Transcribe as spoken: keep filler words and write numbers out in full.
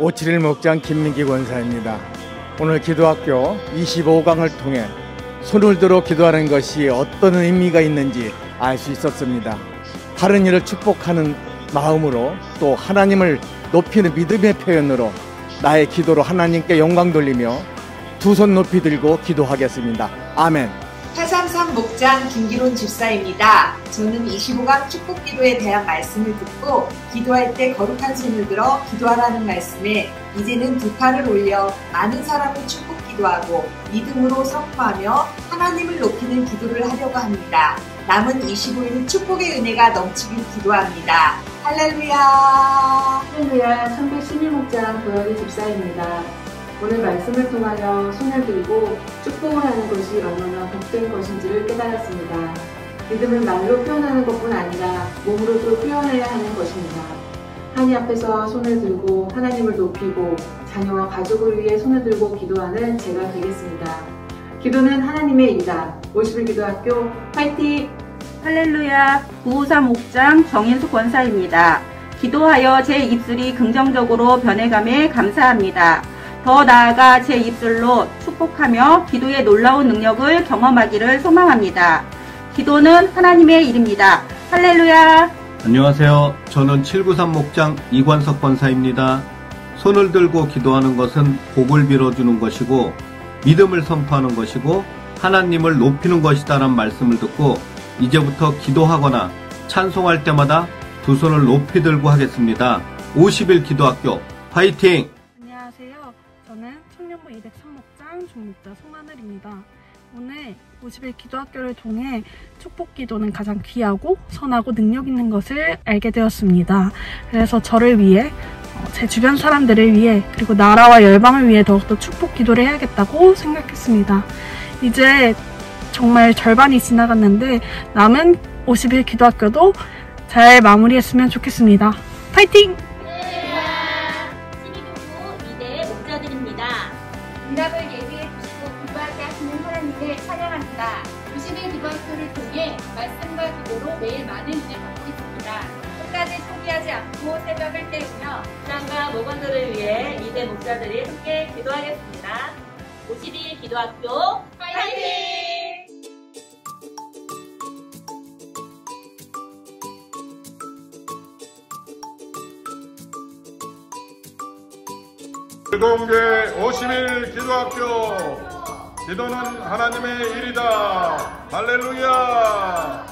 오칠일 목장 김민기 권사입니다. 오늘 기도학교 이십오 강을 통해 손을 들어 기도하는 것이 어떤 의미가 있는지 알 수 있었습니다. 다른 일을 축복하는 마음으로 또 하나님을 높이는 믿음의 표현으로 나의 기도로 하나님께 영광 돌리며 두 손 높이 들고 기도하겠습니다. 아멘. 팔삼삼 목장 김기론 집사입니다. 저는 이십오 강 축복기도에 대한 말씀을 듣고 기도할 때 거룩한 손을 들어 기도하라는 말씀에 이제는 두 팔을 올려 많은 사람을 축복기도하고 믿음으로 선포하며 하나님을 높이는 기도를 하려고 합니다. 남은 이십오 일 축복의 은혜가 넘치길 기도합니다. 할렐루야. 할렐루야. 삼백십일 목장 고영희 집사입니다. 오늘 말씀을 통하여 손을 들고 축복을 하는 것이 얼마나 복된 것인지를 깨달았습니다. 믿음은 말로 표현하는 것뿐 아니라 몸으로도 표현해야 하는 것입니다. 하나님 앞에서 손을 들고 하나님을 높이고 자녀와 가족을 위해 손을 들고 기도하는 제가 되겠습니다. 기도는 하나님의 일이다. 오십일 기도학교 화이팅! 할렐루야. 구오삼 목장 정인숙 권사입니다. 기도하여 제 입술이 긍정적으로 변해감에 감사합니다. 더 나아가 제 입술로 축복하며 기도의 놀라운 능력을 경험하기를 소망합니다. 기도는 하나님의 일입니다. 할렐루야. 안녕하세요. 저는 칠구삼 목장 이관석 권사입니다. 손을 들고 기도하는 것은 복을 빌어주는 것이고 믿음을 선포하는 것이고 하나님을 높이는 것이다라는 말씀을 듣고 이제부터 기도하거나 찬송할 때마다 두 손을 높이 들고 하겠습니다. 오십일 기도학교 화이팅! 안녕하세요. 저는 청년부 이백삼 목장 종목자 송하늘입니다. 오늘 오십일 기도학교를 통해 축복기도는 가장 귀하고 선하고 능력 있는 것을 알게 되었습니다. 그래서 저를 위해, 제 주변 사람들을 위해, 그리고 나라와 열방을 위해 더욱더 축복기도를 해야겠다고 생각했습니다. 이제 정말 절반이 지나갔는데 남은 오십일 기도학교도 잘 마무리했으면 좋겠습니다. 파이팅! 응답을 예비해 주시고 기도하게 하시는 하나님을 찬양합니다. 오십일 기도학교를 통해 말씀과 기도로 매일 많은 은혜 받고 있습니다. 끝까지 포기하지 않고 새벽을 깨우며 부상과 모건들을 위해 이대 목자들이 함께 기도하겠습니다. 오십일 기도학교 파이팅! 공개 오십일 기도학교. 기도는 하나님의 일이다. 할렐루야.